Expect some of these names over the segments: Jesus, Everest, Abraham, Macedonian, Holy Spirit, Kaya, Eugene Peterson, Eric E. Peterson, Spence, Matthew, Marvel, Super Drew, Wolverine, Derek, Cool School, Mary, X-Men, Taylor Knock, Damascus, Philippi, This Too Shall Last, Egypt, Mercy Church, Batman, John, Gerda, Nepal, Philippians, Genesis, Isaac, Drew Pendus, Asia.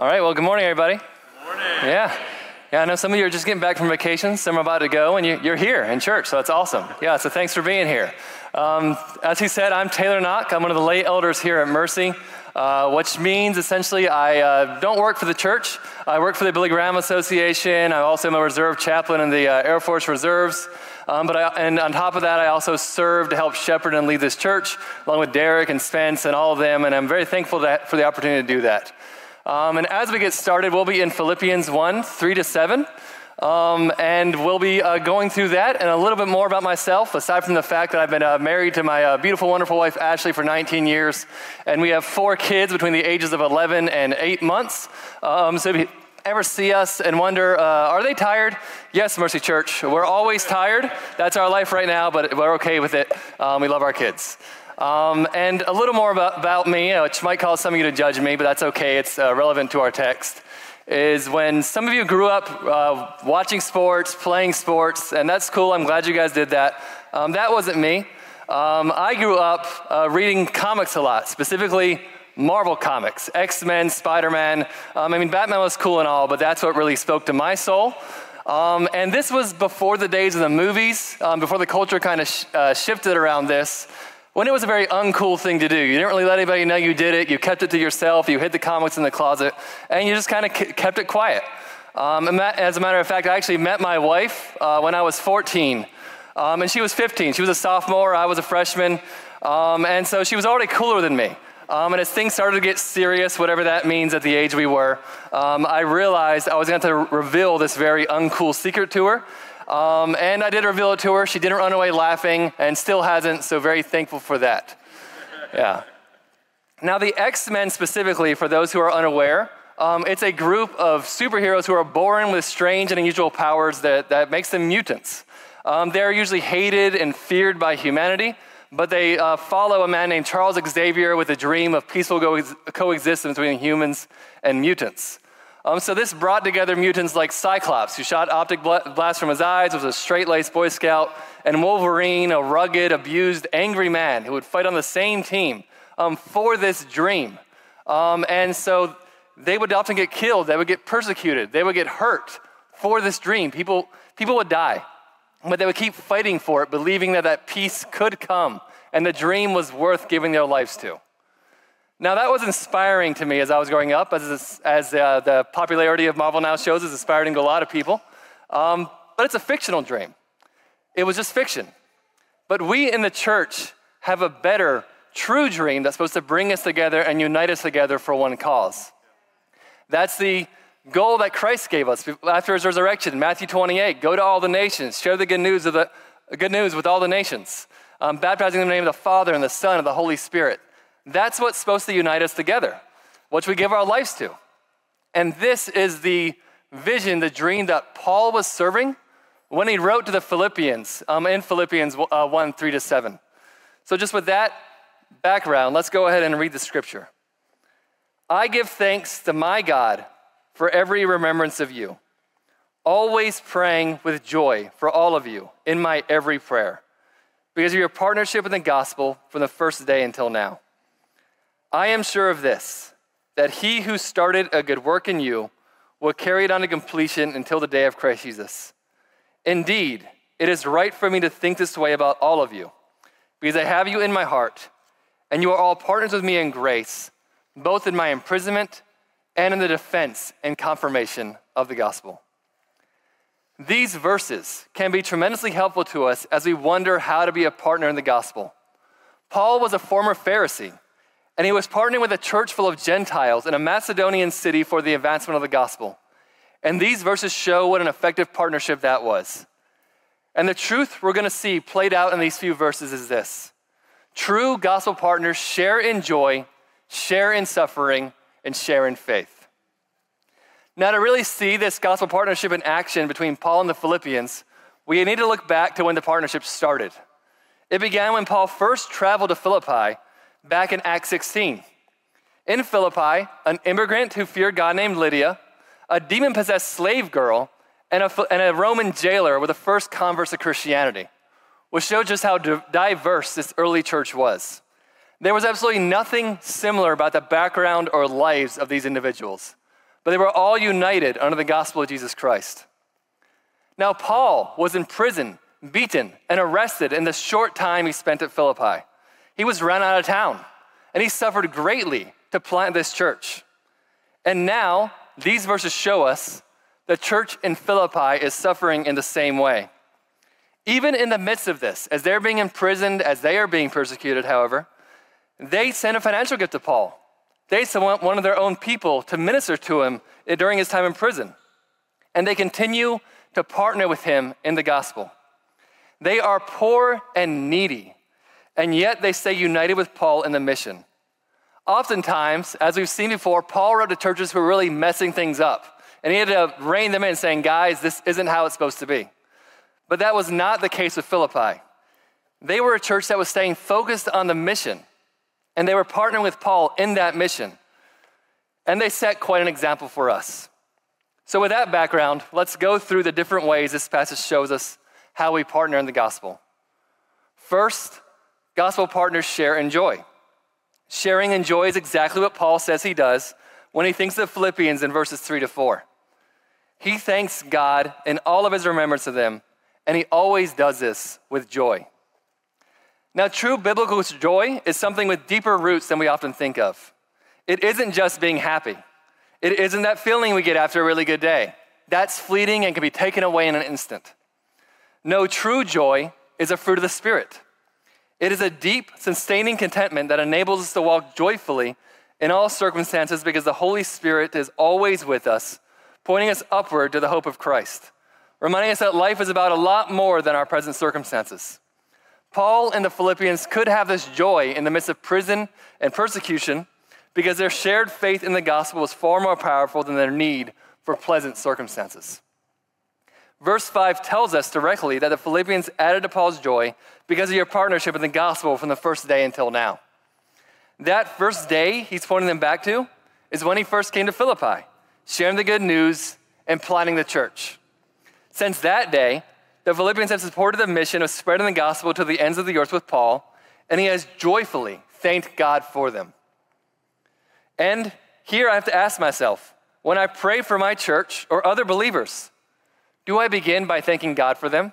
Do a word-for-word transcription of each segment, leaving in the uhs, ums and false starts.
All right, well, good morning, everybody. Good morning. Yeah. Yeah, I know some of you are just getting back from vacation. Some are about to go, and you, you're here in church, so that's awesome. Yeah, so thanks for being here. Um, as he said, I'm Taylor Knock. I'm one of the lay elders here at Mercy, uh, which means essentially I uh, don't work for the church. I work for the Billy Graham Association. I also am a reserve chaplain in the uh, Air Force Reserves. Um, but I, and on top of that, I also serve to help shepherd and lead this church, along with Derek and Spence and all of them, and I'm very thankful that, for the opportunity to do that. Um, and as we get started, we'll be in Philippians one, three to seven, um, and we'll be uh, going through that and a little bit more about myself, aside from the fact that I've been uh, married to my uh, beautiful, wonderful wife, Ashley, for nineteen years, and we have four kids between the ages of eleven and eight months, um, so if you ever see us and wonder, uh, are they tired? Yes, Mercy Church, we're always tired. That's our life right now, but we're okay with it. Um, we love our kids. Um, and a little more about, about me, which might cause some of you to judge me, but that's okay, it's uh, relevant to our text, is when some of you grew up uh, watching sports, playing sports, and that's cool, I'm glad you guys did that. Um, that wasn't me. Um, I grew up uh, reading comics a lot, specifically Marvel comics, X-Men, Spider-Man. Um, I mean, Batman was cool and all, but that's what really spoke to my soul. Um, and this was before the days of the movies, um, before the culture kind of sh uh, shifted around this, when it was a very uncool thing to do. You didn't really let anybody know you did it, you kept it to yourself, you hid the comics in the closet, and you just kind of kept it quiet. Um, and that, as a matter of fact, I actually met my wife uh, when I was fourteen, um, and she was fifteen. She was a sophomore, I was a freshman, um, and so she was already cooler than me. Um, and as things started to get serious, whatever that means at the age we were, um, I realized I was going to have to reveal this very uncool secret to her. Um, and I did reveal it to her. She didn't run away laughing and still hasn't, so very thankful for that. Yeah. Now the X-Men specifically, for those who are unaware, um, it's a group of superheroes who are born with strange and unusual powers that, that makes them mutants. Um, they're usually hated and feared by humanity, but they uh, follow a man named Charles Xavier with a dream of peaceful co coexistence between humans and mutants. Um, so this brought together mutants like Cyclops, who shot optic bl blasts from his eyes, was a straight-laced Boy Scout, and Wolverine, a rugged, abused, angry man who would fight on the same team um, for this dream. Um, and so they would often get killed, they would get persecuted, they would get hurt for this dream. People, people would die, but they would keep fighting for it, believing that that peace could come, and the dream was worth giving their lives to. Now that was inspiring to me as I was growing up, as, as uh, the popularity of Marvel now shows is inspiring to a lot of people, um, but it's a fictional dream. It was just fiction. But we in the church have a better, true dream that's supposed to bring us together and unite us together for one cause. That's the goal that Christ gave us after his resurrection, Matthew twenty-eight, go to all the nations, share the good news, of the, good news with all the nations, um, baptizing in the name of the Father and the Son and the Holy Spirit. That's what's supposed to unite us together, which we give our lives to. And this is the vision, the dream that Paul was serving when he wrote to the Philippians, um, in Philippians one, three to seven. So just with that background, let's go ahead and read the scripture. I give thanks to my God for every remembrance of you, always praying with joy for all of you in my every prayer, because of your partnership in the gospel from the first day until now. I am sure of this, that he who started a good work in you will carry it on to completion until the day of Christ Jesus. Indeed, it is right for me to think this way about all of you, because I have you in my heart, and you are all partners with me in grace, both in my imprisonment and in the defense and confirmation of the gospel. These verses can be tremendously helpful to us as we wonder how to be a partner in the gospel. Paul was a former Pharisee, and he was partnering with a church full of Gentiles in a Macedonian city for the advancement of the gospel. And these verses show what an effective partnership that was. And the truth we're gonna see played out in these few verses is this. True gospel partners share in joy, share in suffering, and share in faith. Now to really see this gospel partnership in action between Paul and the Philippians, we need to look back to when the partnership started. It began when Paul first traveled to Philippi back in Acts sixteen. In Philippi, an immigrant who feared God named Lydia, a demon-possessed slave girl, and a, and a Roman jailer were the first converts to Christianity, which showed just how diverse this early church was. There was absolutely nothing similar about the background or lives of these individuals, but they were all united under the gospel of Jesus Christ. Now, Paul was in prison, beaten, and arrested in the short time he spent at Philippi. He was run out of town, and he suffered greatly to plant this church. And now, these verses show us the church in Philippi is suffering in the same way. Even in the midst of this, as they're being imprisoned, as they are being persecuted, however, they sent a financial gift to Paul. They sent one of their own people to minister to him during his time in prison. And they continue to partner with him in the gospel. They are poor and needy, and yet they stay united with Paul in the mission. Oftentimes, as we've seen before, Paul wrote to churches who were really messing things up, and he had to rein them in saying, guys, this isn't how it's supposed to be. But that was not the case with Philippi. They were a church that was staying focused on the mission, and they were partnering with Paul in that mission. And they set quite an example for us. So with that background, let's go through the different ways this passage shows us how we partner in the gospel. First, gospel partners share and joy. Sharing and joy is exactly what Paul says he does when he thinks of Philippians in verses three to four. He thanks God in all of his remembrance of them, and he always does this with joy. Now, true biblical joy is something with deeper roots than we often think of. It isn't just being happy. It isn't that feeling we get after a really good day. That's fleeting and can be taken away in an instant. No, true joy is a fruit of the Spirit. It is a deep, sustaining contentment that enables us to walk joyfully in all circumstances because the Holy Spirit is always with us, pointing us upward to the hope of Christ, reminding us that life is about a lot more than our present circumstances. Paul and the Philippians could have this joy in the midst of prison and persecution because their shared faith in the gospel was far more powerful than their need for pleasant circumstances. Verse five tells us directly that the Philippians added to Paul's joy because of your partnership in the gospel from the first day until now. That first day he's pointing them back to is when he first came to Philippi, sharing the good news and planting the church. Since that day, the Philippians have supported the mission of spreading the gospel to the ends of the earth with Paul, and he has joyfully thanked God for them. And here I have to ask myself, when I pray for my church or other believers, do I begin by thanking God for them?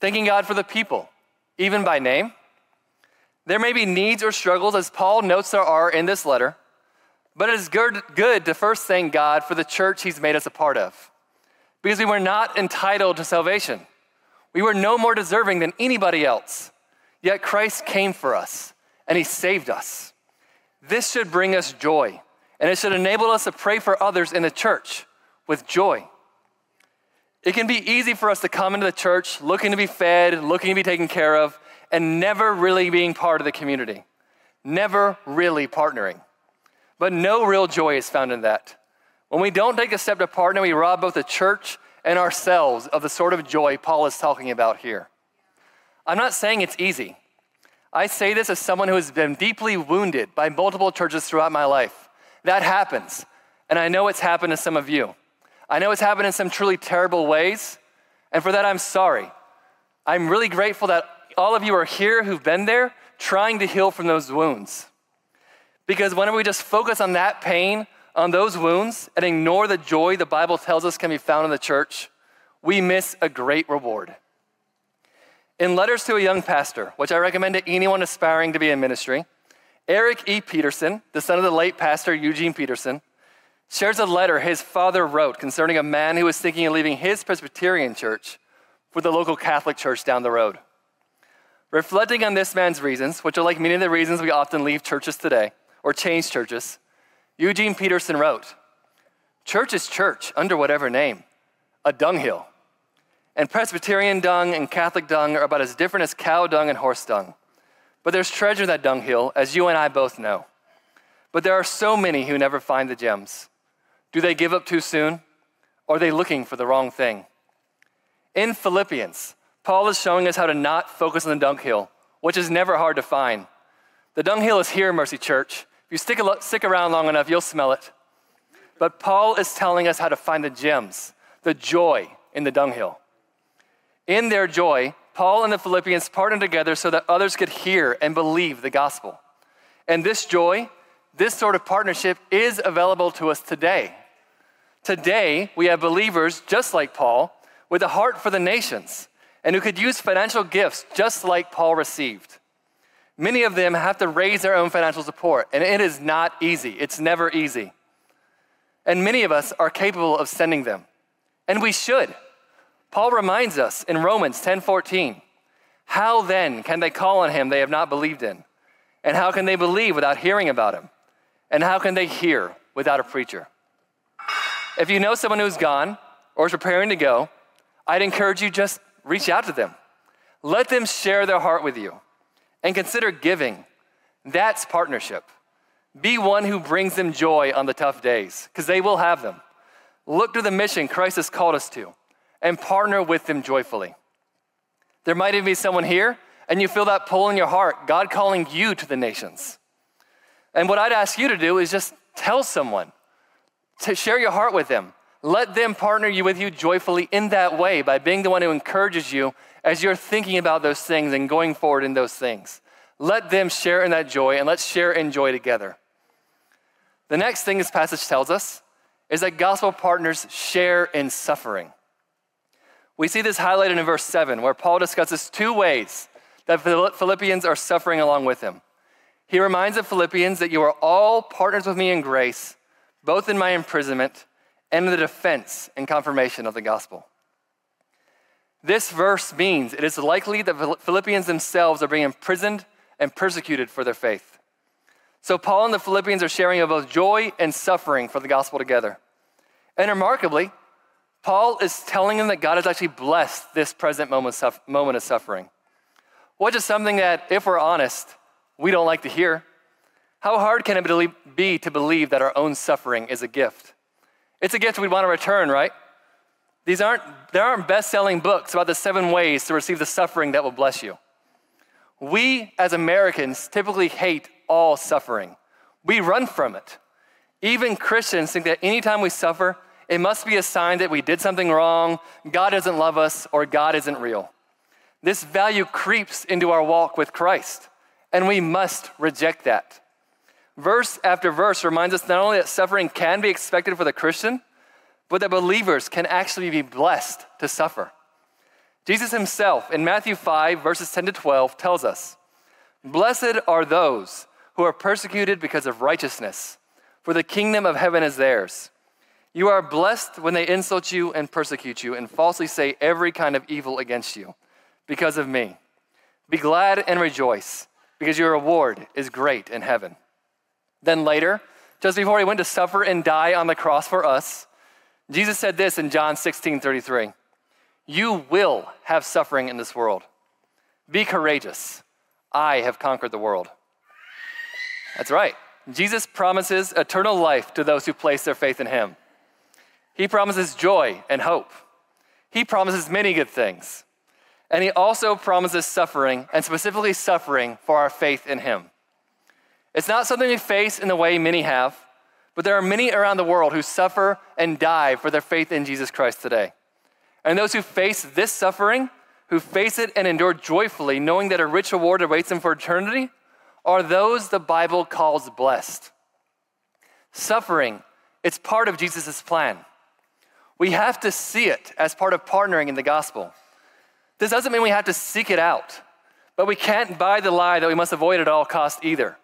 Thanking God for the people, even by name? There may be needs or struggles, as Paul notes there are in this letter, but it is good, good to first thank God for the church he's made us a part of, because we were not entitled to salvation. We were no more deserving than anybody else, yet Christ came for us, and he saved us. This should bring us joy, and it should enable us to pray for others in the church with joy. It can be easy for us to come into the church looking to be fed, looking to be taken care of, and never really being part of the community, never really partnering. But no real joy is found in that. When we don't take a step to partner, we rob both the church and ourselves of the sort of joy Paul is talking about here. I'm not saying it's easy. I say this as someone who has been deeply wounded by multiple churches throughout my life. That happens, and I know it's happened to some of you. I know it's happened in some truly terrible ways, and for that I'm sorry. I'm really grateful that all of you are here who've been there trying to heal from those wounds. Because whenever we just focus on that pain, on those wounds, and ignore the joy the Bible tells us can be found in the church, we miss a great reward. In Letters to a Young Pastor, which I recommend to anyone aspiring to be in ministry, Eric E. Peterson, the son of the late pastor Eugene Peterson, shares a letter his father wrote concerning a man who was thinking of leaving his Presbyterian church for the local Catholic church down the road. Reflecting on this man's reasons, which are like many of the reasons we often leave churches today or change churches, Eugene Peterson wrote, "Church is church under whatever name, a dunghill. And Presbyterian dung and Catholic dung are about as different as cow dung and horse dung. But there's treasure in that dunghill, as you and I both know. But there are so many who never find the gems. Do they give up too soon? Or are they looking for the wrong thing?" In Philippians, Paul is showing us how to not focus on the dunghill, which is never hard to find. The dunghill is here, Mercy Church. If you stick, a lo- stick around long enough, you'll smell it. But Paul is telling us how to find the gems, the joy in the dunghill. In their joy, Paul and the Philippians partnered together so that others could hear and believe the gospel. And this joy, this sort of partnership is available to us today Today, we have believers just like Paul with a heart for the nations and who could use financial gifts just like Paul received. Many of them have to raise their own financial support, and it is not easy. It's never easy. And many of us are capable of sending them, and we should. Paul reminds us in Romans ten fourteen, how then can they call on him they have not believed in? And how can they believe without hearing about him? And how can they hear without a preacher? If you know someone who's gone or is preparing to go, I'd encourage you just reach out to them. Let them share their heart with you and consider giving. That's partnership. Be one who brings them joy on the tough days, because they will have them. Look to the mission Christ has called us to and partner with them joyfully. There might even be someone here and you feel that pull in your heart, God calling you to the nations. And what I'd ask you to do is just tell someone, to share your heart with them. Let them partner you with you joyfully in that way by being the one who encourages you as you're thinking about those things and going forward in those things. Let them share in that joy, and let's share in joy together. The next thing this passage tells us is that gospel partners share in suffering. We see this highlighted in verse seven, where Paul discusses two ways that Philippians are suffering along with him. He reminds the Philippians that you are all partners with me in grace, both in my imprisonment and in the defense and confirmation of the gospel. This verse means it is likely that Philippians themselves are being imprisoned and persecuted for their faith. So Paul and the Philippians are sharing of both joy and suffering for the gospel together. And remarkably, Paul is telling them that God has actually blessed this present moment of suffering, which is something that, if we're honest, we don't like to hear. How hard can it be to believe that our own suffering is a gift? It's a gift we'd want to return, right? These aren't, there aren't best-selling books about the seven ways to receive the suffering that will bless you. We, as Americans, typically hate all suffering. We run from it. Even Christians think that anytime we suffer, it must be a sign that we did something wrong, God doesn't love us, or God isn't real. This value creeps into our walk with Christ, and we must reject that. Verse after verse reminds us not only that suffering can be expected for the Christian, but that believers can actually be blessed to suffer. Jesus himself in Matthew five, verses ten to twelve, tells us, "Blessed are those who are persecuted because of righteousness, for the kingdom of heaven is theirs. You are blessed when they insult you and persecute you and falsely say every kind of evil against you because of me. Be glad and rejoice, because your reward is great in heaven." Then later, just before he went to suffer and die on the cross for us, Jesus said this in John sixteen thirty-three, "You will have suffering in this world. Be courageous. I have conquered the world." That's right. Jesus promises eternal life to those who place their faith in him. He promises joy and hope. He promises many good things. And he also promises suffering, and specifically suffering for our faith in him. It's not something we face in the way many have, but there are many around the world who suffer and die for their faith in Jesus Christ today. And those who face this suffering, who face it and endure joyfully, knowing that a rich reward awaits them for eternity, are those the Bible calls blessed. Suffering, it's part of Jesus' plan. We have to see it as part of partnering in the gospel. This doesn't mean we have to seek it out, but we can't buy the lie that we must avoid at all costs either.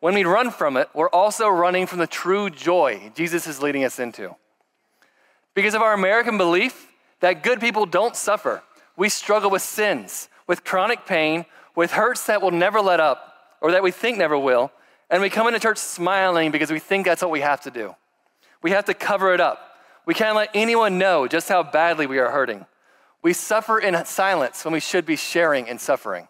When we run from it, we're also running from the true joy Jesus is leading us into. Because of our American belief that good people don't suffer, we struggle with sins, with chronic pain, with hurts that will never let up, or that we think never will, and we come into church smiling because we think that's what we have to do. We have to cover it up. We can't let anyone know just how badly we are hurting. We suffer in silence when we should be sharing in suffering.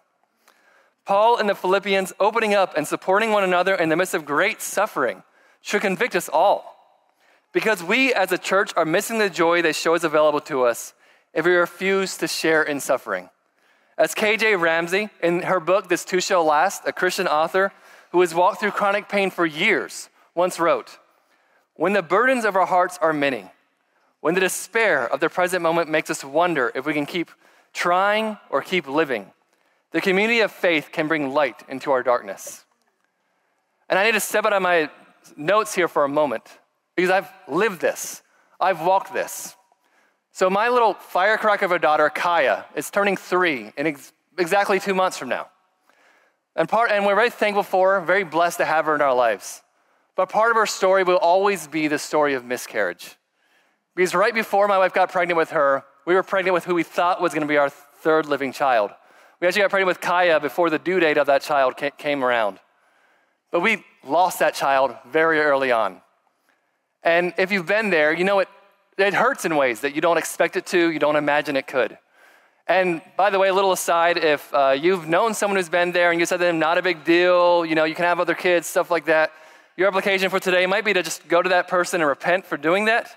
Paul and the Philippians opening up and supporting one another in the midst of great suffering should convict us all, because we as a church are missing the joy that shows available to us if we refuse to share in suffering. As K J Ramsey, in her book, This Too Shall Last, a Christian author who has walked through chronic pain for years, once wrote, "When the burdens of our hearts are many, when the despair of the present moment makes us wonder if we can keep trying or keep living, the community of faith can bring light into our darkness." And I need to step out of my notes here for a moment, because I've lived this. I've walked this. So my little firecracker of a daughter, Kaya, is turning three in ex- exactly two months from now. And, part, and we're very thankful for her, very blessed to have her in our lives. But part of her story will always be the story of miscarriage. Because right before my wife got pregnant with her, we were pregnant with who we thought was gonna be our third living child. We actually got pregnant with Kaya before the due date of that child came around. But we lost that child very early on. And if you've been there, you know it, it hurts in ways that you don't expect it to, you don't imagine it could. And by the way, a little aside, if uh, you've known someone who's been there and you said to them, not a big deal, you know, you can have other kids, stuff like that, your application for today might be to just go to that person and repent for doing that,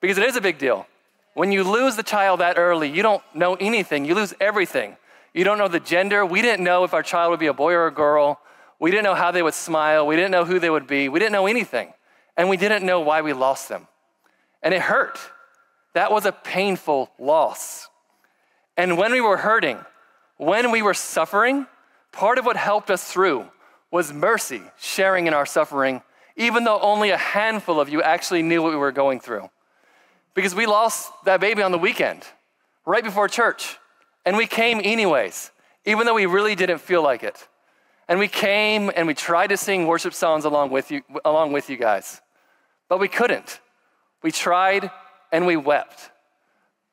because it is a big deal. When you lose the child that early, you don't know anything, you lose everything. You don't know the gender. We didn't know if our child would be a boy or a girl. We didn't know how they would smile. We didn't know who they would be. We didn't know anything. And we didn't know why we lost them. And it hurt. That was a painful loss. And when we were hurting, when we were suffering, part of what helped us through was mercy, sharing in our suffering, even though only a handful of you actually knew what we were going through. Because we lost that baby on the weekend, right before church. And we came anyways, even though we really didn't feel like it. And we came and we tried to sing worship songs along with you, along with you guys, but we couldn't. We tried and we wept.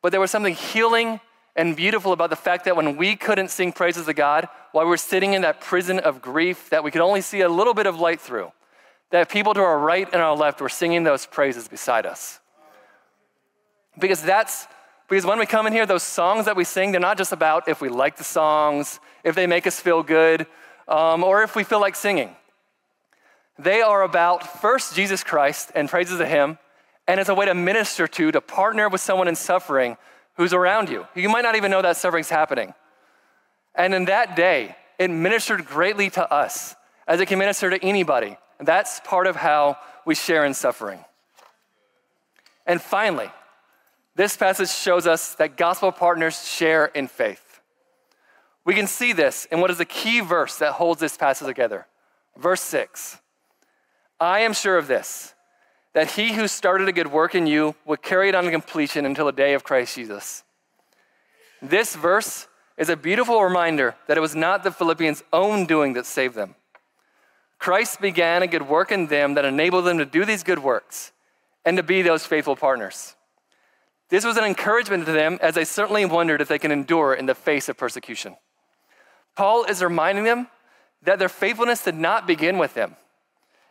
But there was something healing and beautiful about the fact that when we couldn't sing praises to God, while we were sitting in that prison of grief that we could only see a little bit of light through, that people to our right and our left were singing those praises beside us. Because that's Because when we come in here, those songs that we sing, they're not just about if we like the songs, if they make us feel good, um, or if we feel like singing. They are about first Jesus Christ and praises to him, and it's a way to minister to, to partner with someone in suffering who's around you. You might not even know that suffering's happening. And in that day, it ministered greatly to us as it can minister to anybody. And that's part of how we share in suffering. And finally, this passage shows us that gospel partners share in faith. We can see this in what is the key verse that holds this passage together. Verse six, I am sure of this, that he who started a good work in you will carry it on to completion until the day of Christ Jesus. This verse is a beautiful reminder that it was not the Philippians' own doing that saved them. Christ began a good work in them that enabled them to do these good works and to be those faithful partners. This was an encouragement to them as they certainly wondered if they can endure in the face of persecution. Paul is reminding them that their faithfulness did not begin with them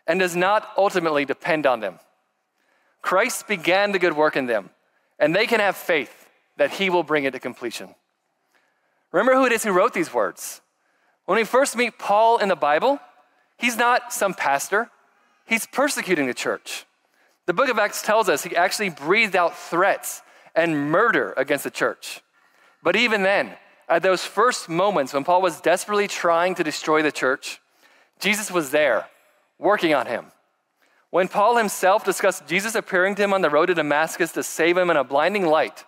and does not ultimately depend on them. Christ began the good work in them, and they can have faith that he will bring it to completion. Remember who it is who wrote these words. When we first meet Paul in the Bible, he's not some pastor. He's persecuting the church. The book of Acts tells us he actually breathed out threats and murder against the church. But even then, at those first moments when Paul was desperately trying to destroy the church, Jesus was there, working on him. When Paul himself discussed Jesus appearing to him on the road to Damascus to save him in a blinding light,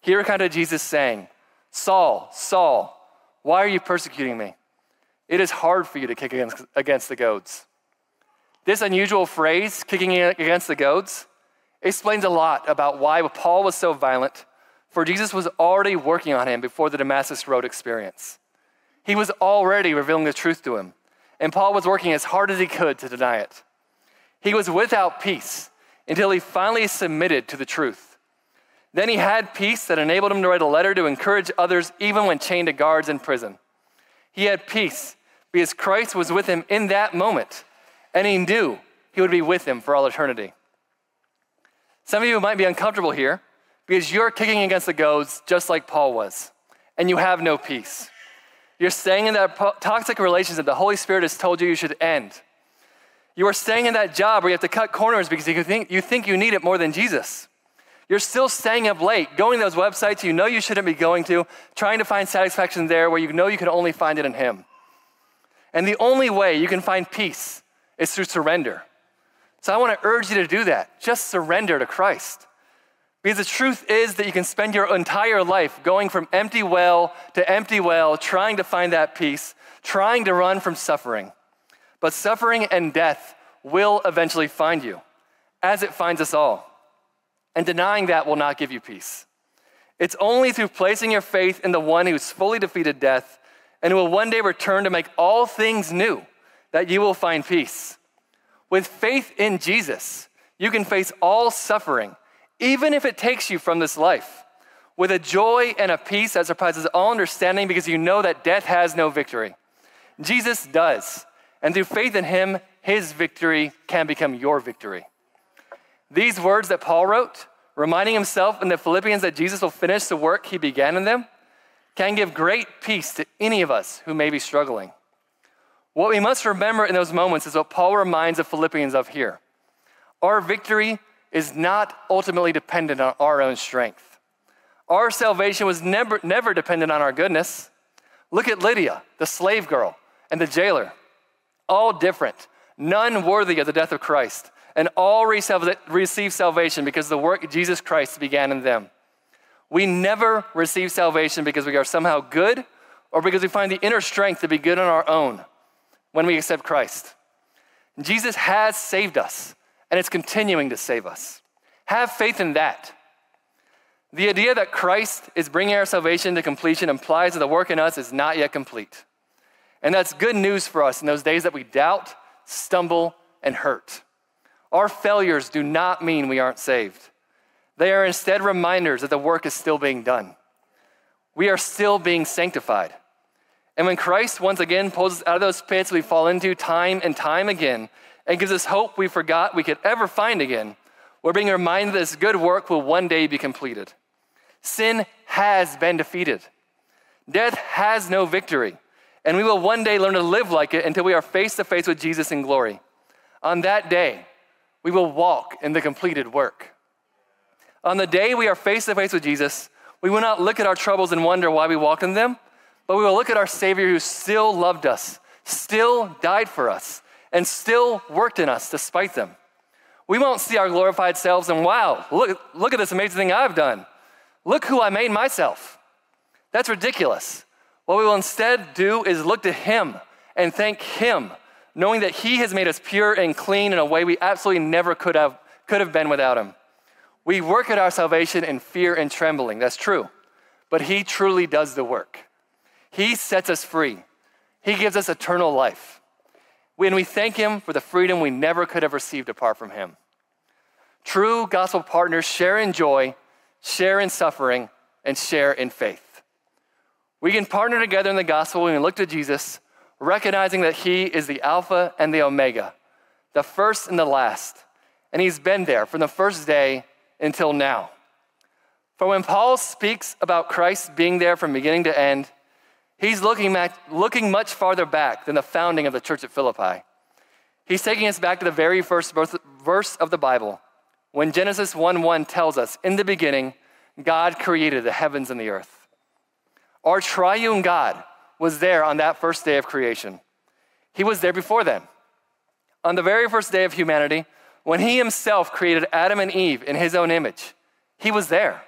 he recounted Jesus saying, Saul, Saul, why are you persecuting me? It is hard for you to kick against, against the goads. This unusual phrase, kicking against the goads, explains a lot about why Paul was so violent, for Jesus was already working on him before the Damascus Road experience. He was already revealing the truth to him, and Paul was working as hard as he could to deny it. He was without peace until he finally submitted to the truth. Then he had peace that enabled him to write a letter to encourage others even when chained to guards in prison. He had peace because Christ was with him in that moment, and he knew he would be with him for all eternity. Some of you might be uncomfortable here because you're kicking against the goads just like Paul was, and you have no peace. You're staying in that toxic relationship the Holy Spirit has told you you should end. You are staying in that job where you have to cut corners because you think you, think you need it more than Jesus. You're still staying up late, going to those websites you know you shouldn't be going to, trying to find satisfaction there where you know you can only find it in him. And the only way you can find peace is through surrender. So I wanna urge you to do that. Just surrender to Christ. Because the truth is that you can spend your entire life going from empty well to empty well, trying to find that peace, trying to run from suffering. But suffering and death will eventually find you, as it finds us all. and denying that will not give you peace. It's only through placing your faith in the one who's fully defeated death and who will one day return to make all things new that you will find peace. With faith in Jesus, you can face all suffering, even if it takes you from this life, with a joy and a peace that surpasses all understanding, because you know that death has no victory. Jesus does, and through faith in him, his victory can become your victory. These words that Paul wrote, reminding himself in the Philippians that Jesus will finish the work he began in them, can give great peace to any of us who may be struggling. What we must remember in those moments is what Paul reminds the Philippians of here. Our victory is not ultimately dependent on our own strength. Our salvation was never, never dependent on our goodness. Look at Lydia, the slave girl, and the jailer, all different, none worthy of the death of Christ, and all receive salvation because of the work Jesus Christ began in them. We never receive salvation because we are somehow good or because we find the inner strength to be good on our own when we accept Christ. Jesus has saved us, and it's continuing to save us. Have faith in that. The idea that Christ is bringing our salvation to completion implies that the work in us is not yet complete. And that's good news for us in those days that we doubt, stumble, and hurt. Our failures do not mean we aren't saved. They are instead reminders that the work is still being done. We are still being sanctified. And when Christ once again pulls us out of those pits we fall into time and time again and gives us hope we forgot we could ever find again, we're being reminded that this good work will one day be completed. Sin has been defeated. Death has no victory, and we will one day learn to live like it until we are face to face with Jesus in glory. On that day, we will walk in the completed work. On the day we are face to face with Jesus, we will not look at our troubles and wonder why we walked in them, but we will look at our Savior who still loved us, still died for us, and still worked in us despite them. We won't see our glorified selves and, wow, look, look at this amazing thing I've done. Look who I made myself. That's ridiculous. What we will instead do is look to him and thank him, knowing that he has made us pure and clean in a way we absolutely never could have, could have been without him. We work at our salvation in fear and trembling, that's true, but he truly does the work. He sets us free. He gives us eternal life. When we thank him for the freedom we never could have received apart from him. True gospel partners share in joy, share in suffering, and share in faith. We can partner together in the gospel when we look to Jesus, recognizing that he is the Alpha and the Omega, the first and the last, and he's been there from the first day until now. For when Paul speaks about Christ being there from beginning to end, he's looking, back, looking much farther back than the founding of the church at Philippi. He's taking us back to the very first verse of the Bible, when Genesis one one tells us, in the beginning, God created the heavens and the earth. Our triune God was there on that first day of creation. He was there before then. On the very first day of humanity, when he himself created Adam and Eve in his own image, he was there.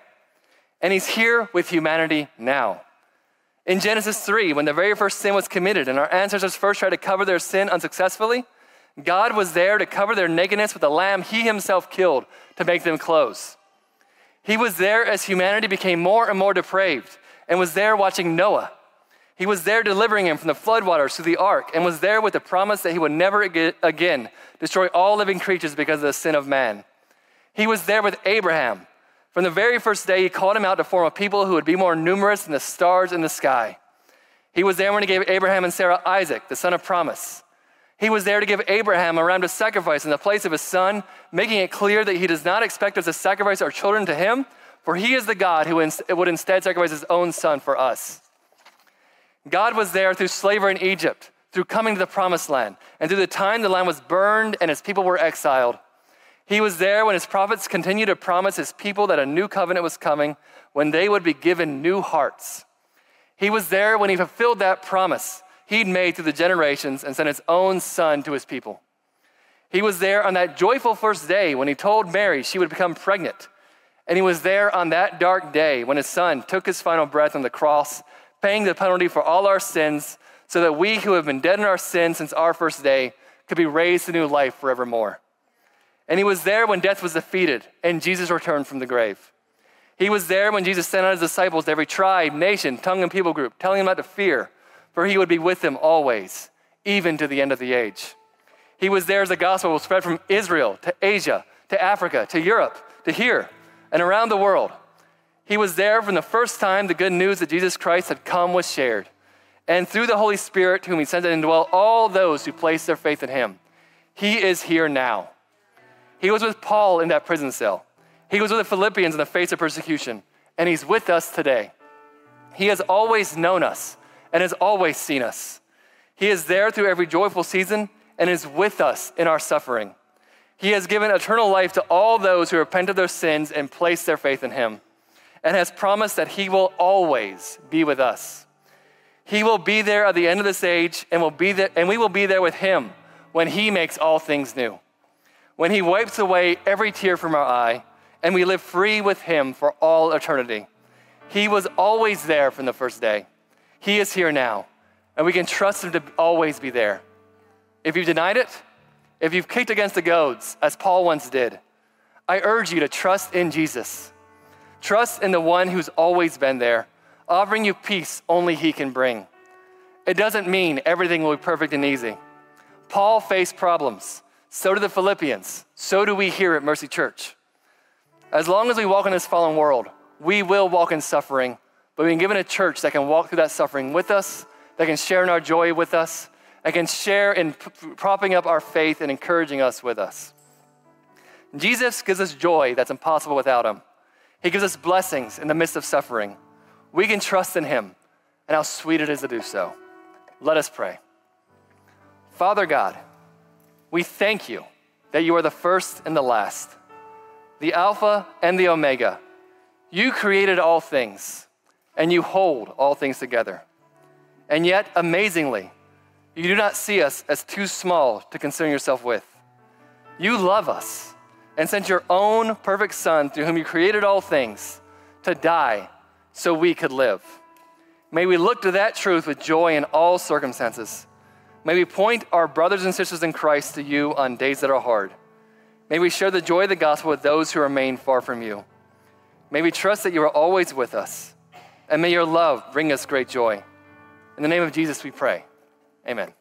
And he's here with humanity now. In Genesis three, when the very first sin was committed and our ancestors first tried to cover their sin unsuccessfully, God was there to cover their nakedness with a lamb he himself killed to make them clothes. He was there as humanity became more and more depraved and was there watching Noah. He was there delivering him from the floodwaters through the ark and was there with the promise that he would never again destroy all living creatures because of the sin of man. He was there with Abraham. From the very first day, he called him out to form a people who would be more numerous than the stars in the sky. He was there when he gave Abraham and Sarah Isaac, the son of promise. He was there to give Abraham a round of sacrifice in the place of his son, making it clear that he does not expect us to sacrifice our children to him, for he is the God who would instead sacrifice his own son for us. God was there through slavery in Egypt, through coming to the promised land, and through the time the land was burned and his people were exiled. He was there when his prophets continued to promise his people that a new covenant was coming, when they would be given new hearts. He was there when he fulfilled that promise he'd made through the generations and sent his own son to his people. He was there on that joyful first day when he told Mary she would become pregnant. And he was there on that dark day when his son took his final breath on the cross, paying the penalty for all our sins so that we who have been dead in our sins since our first day could be raised to new life forevermore. And he was there when death was defeated and Jesus returned from the grave. He was there when Jesus sent out his disciples to every tribe, nation, tongue, and people group, telling them not to fear, for he would be with them always, even to the end of the age. He was there as the gospel was spread from Israel to Asia, to Africa, to Europe, to here, and around the world. He was there from the first time the good news that Jesus Christ had come was shared. And through the Holy Spirit, whom he sent to indwell all those who place their faith in him. He is here now. He was with Paul in that prison cell. He was with the Philippians in the face of persecution, and he's with us today. He has always known us and has always seen us. He is there through every joyful season and is with us in our suffering. He has given eternal life to all those who repent of their sins and place their faith in him, and has promised that he will always be with us. He will be there at the end of this age, and will be there, and we will be there with him when he makes all things new, when he wipes away every tear from our eye, and we live free with him for all eternity. He was always there from the first day. He is here now, and we can trust him to always be there. If you've denied it, if you've kicked against the goads, as Paul once did, I urge you to trust in Jesus. Trust in the one who's always been there, offering you peace only he can bring. It doesn't mean everything will be perfect and easy. Paul faced problems. So do the Philippians. So do we here at Mercy Church. As long as we walk in this fallen world, we will walk in suffering, but we've been given a church that can walk through that suffering with us, that can share in our joy with us, that can share in propping up our faith and encouraging us with us. Jesus gives us joy that's impossible without him. He gives us blessings in the midst of suffering. We can trust in him and how sweet it is to do so. Let us pray. Father God, we thank you that you are the first and the last, the Alpha and the Omega. You created all things, and you hold all things together. And yet, amazingly, you do not see us as too small to concern yourself with. You love us and sent your own perfect Son, through whom you created all things, to die so we could live. May we look to that truth with joy in all circumstances. May we point our brothers and sisters in Christ to you on days that are hard. May we share the joy of the gospel with those who remain far from you. May we trust that you are always with us, and may your love bring us great joy. In the name of Jesus we pray, amen.